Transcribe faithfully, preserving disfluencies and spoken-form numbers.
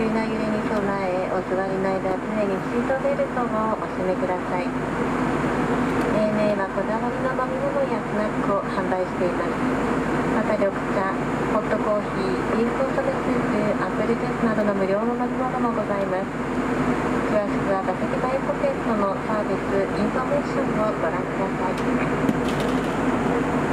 急な揺れに備え、お座りの間、常にシートベルトをお締めください。エーエヌエーはこだわりの飲み物やスナックを販売しています。また緑茶、ホットコーヒー、ビーフコンソメスープ、アップルジュースなどの無料の飲み物もございます。詳しくは打席前ポケットのサービスインフォメーションをご覧ください。